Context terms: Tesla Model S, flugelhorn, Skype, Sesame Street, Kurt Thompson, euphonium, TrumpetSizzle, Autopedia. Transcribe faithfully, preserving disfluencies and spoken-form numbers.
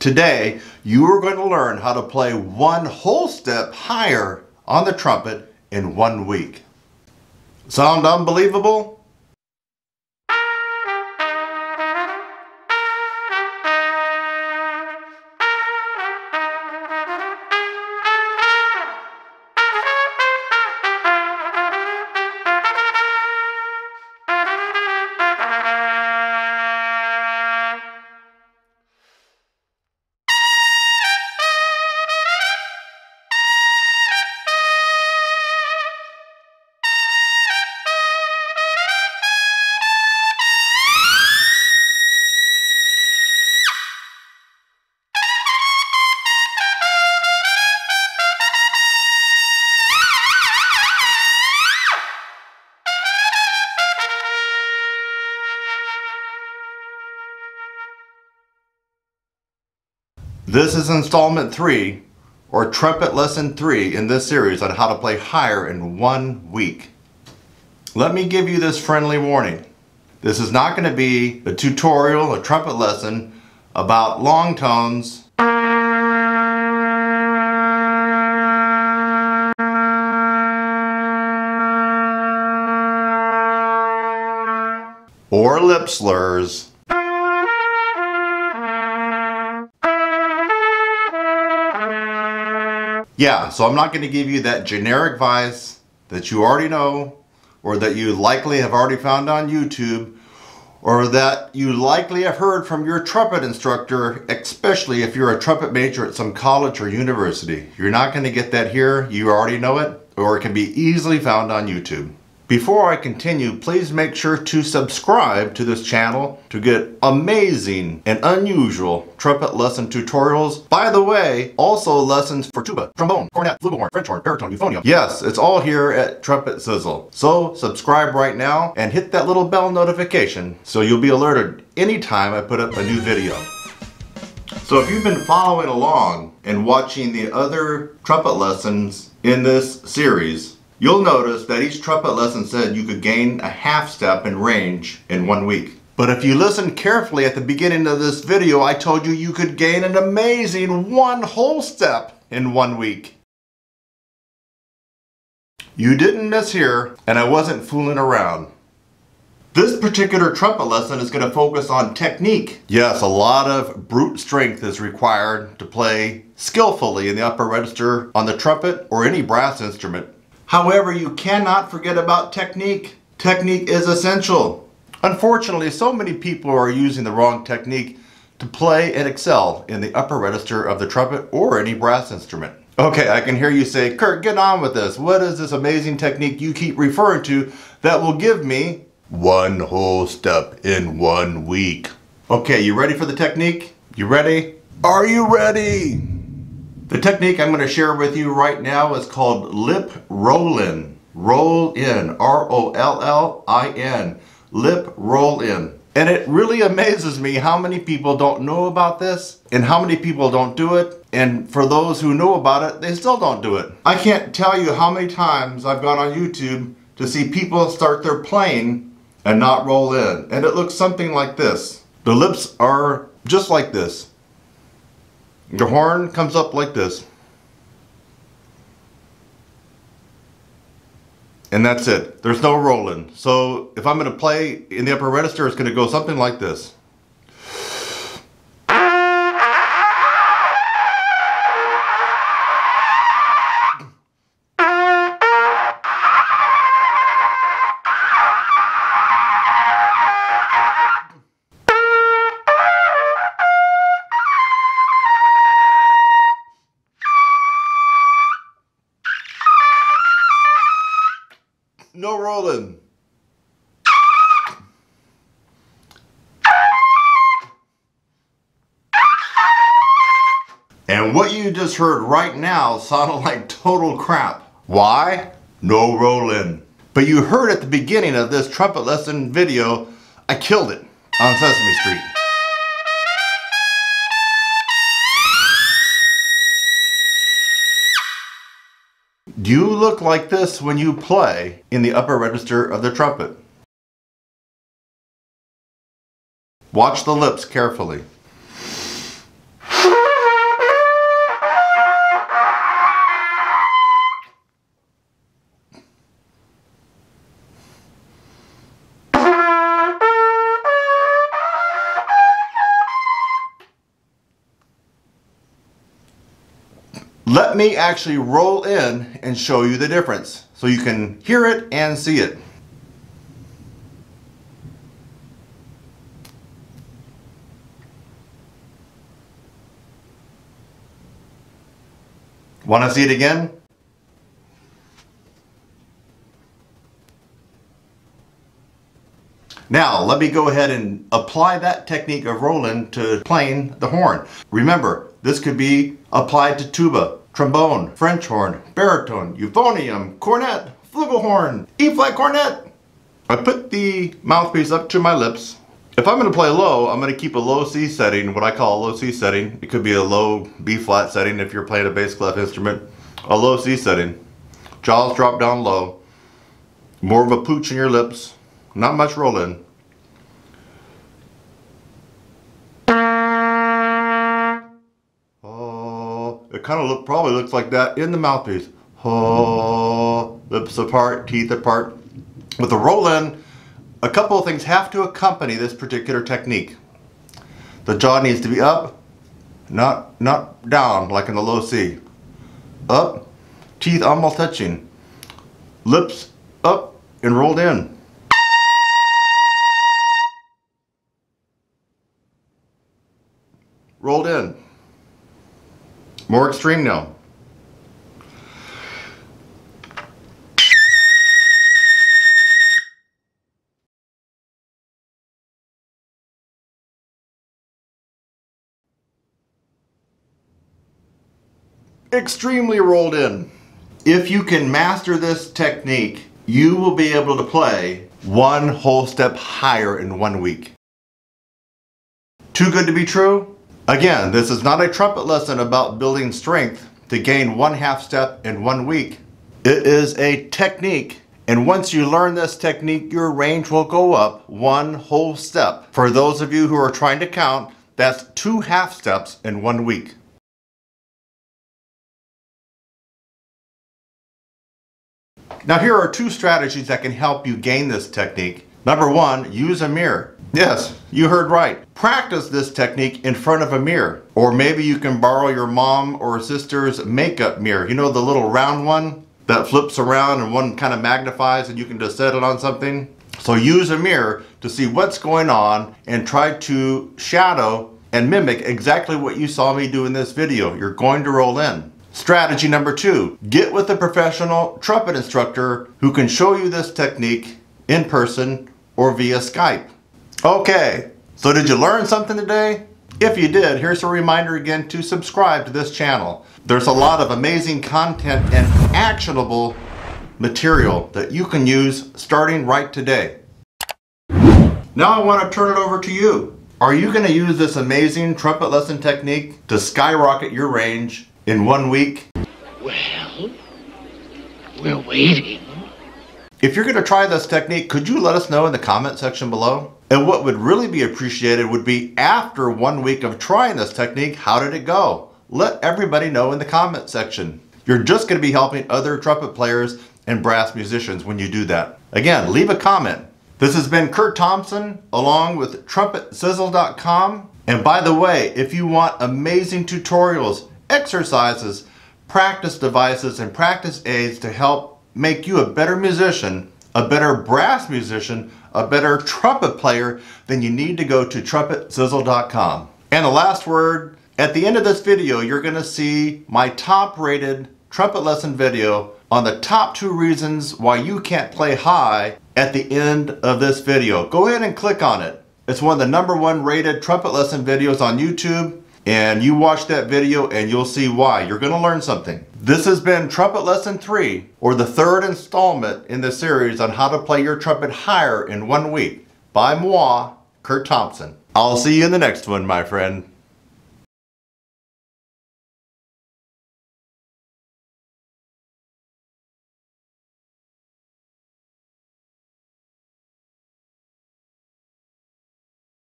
Today, you are going to learn how to play one whole step higher on the trumpet in one week. Sound unbelievable? This is installment three, or trumpet lesson three in this series on how to play higher in one week. Let me give you this friendly warning. This is not going to be a tutorial, a trumpet lesson about long tones, or lip slurs, Yeah, so I'm not going to give you that generic advice that you already know, or that you likely have already found on YouTube, or that you likely have heard from your trumpet instructor, especially if you're a trumpet major at some college or university. You're not going to get that here. You already know it, or it can be easily found on YouTube. Before I continue, please make sure to subscribe to this channel to get amazing and unusual trumpet lesson tutorials. By the way, also lessons for tuba, trombone, cornet, flugelhorn, French horn, baritone, euphonium. Yes, it's all here at TrumpetSizzle. So subscribe right now and hit that little bell notification so you'll be alerted anytime I put up a new video. So if you've been following along and watching the other trumpet lessons in this series, you'll notice that each trumpet lesson said you could gain a half step in range in one week. But if you listen carefully at the beginning of this video, I told you you could gain an amazing one whole step in one week. You didn't miss here, and I wasn't fooling around. This particular trumpet lesson is going to focus on technique. Yes, a lot of brute strength is required to play skillfully in the upper register on the trumpet or any brass instrument. However, you cannot forget about technique. Technique is essential. Unfortunately, so many people are using the wrong technique to play and excel in the upper register of the trumpet or any brass instrument. Okay, I can hear you say, Kurt, get on with this. What is this amazing technique you keep referring to that will give me one whole step in one week? Okay, you ready for the technique? You ready? Are you ready? The technique I'm going to share with you right now is called lip roll-in. Roll in, R O L L I N, lip roll-in. And it really amazes me how many people don't know about this and how many people don't do it. And for those who know about it, they still don't do it. I can't tell you how many times I've gone on YouTube to see people start their playing and not roll in. And it looks something like this. The lips are just like this. The horn comes up like this. And that's it. There's no rolling. So if I'm going to play in the upper register, it's going to go something like this. No rolling. And what you just heard right now sounded like total crap. Why? No rolling. But you heard at the beginning of this trumpet lesson video, I killed it on Sesame Street. You look like this when you play in the upper register of the trumpet. Watch the lips carefully. Let me actually roll in and show you the difference so you can hear it and see it. Want to see it again? Now, let me go ahead and apply that technique of rolling to playing the horn. Remember, this could be applied to tuba, trombone, French horn, baritone, euphonium, cornet, flugelhorn, E-flat cornet. I put the mouthpiece up to my lips. If I'm going to play low, I'm going to keep a low C setting, what I call a low C setting. It could be a low B-flat setting if you're playing a bass clef instrument. A low C setting. Jaws drop down low. More of a pooch in your lips. Not much rolling. Oh, it kind of look, probably looks like that in the mouthpiece. Oh, lips apart, teeth apart. With the roll in, a couple of things have to accompany this particular technique. The jaw needs to be up, not not down like in the low C. Up, teeth almost touching, lips up and rolled in. Rolled in. More extreme now. Extremely rolled in. If you can master this technique, you will be able to play one whole step higher in one week. Too good to be true? Again, this is not a trumpet lesson about building strength to gain one half step in one week. It is a technique, and once you learn this technique, your range will go up one whole step. For those of you who are trying to count, that's two half steps in one week. Now here are two strategies that can help you gain this technique. Number one, use a mirror. Yes, you heard right. Practice this technique in front of a mirror. Or maybe you can borrow your mom or sister's makeup mirror. You know, the little round one that flips around and one kind of magnifies and you can just set it on something? So use a mirror to see what's going on and try to shadow and mimic exactly what you saw me do in this video. You're going to roll in. Strategy number two, get with a professional trumpet instructor who can show you this technique in person or via Skype. Okay, so did you learn something today? If you did, here's a reminder again to subscribe to this channel. There's a lot of amazing content and actionable material that you can use starting right today. Now I want to turn it over to you. Are you going to use this amazing trumpet lesson technique to skyrocket your range in one week? Well, we're waiting. If you're going to try this technique, could you let us know in the comment section below? And what would really be appreciated would be, after one week of trying this technique, how did it go? Let everybody know in the comment section. You're just going to be helping other trumpet players and brass musicians when you do that. Again, leave a comment. This has been Kurt Thompson along with Trumpet Sizzle dot com. And by the way, if you want amazing tutorials, exercises, practice devices, and practice aids to help make you a better musician, a better brass musician, a better trumpet player, then you need to go to Trumpet Sizzle dot com. And the last word, at the end of this video, you're going to see my top rated trumpet lesson video on the top two reasons why you can't play high at the end of this video. Go ahead and click on it. It's one of the number one rated trumpet lesson videos on YouTube, and you watch that video and you'll see why. You're going to learn something. This has been Trumpet Lesson three, or the third installment in the series on how to play your trumpet higher in one week, by moi, Kurt Thompson. I'll see you in the next one, my friend.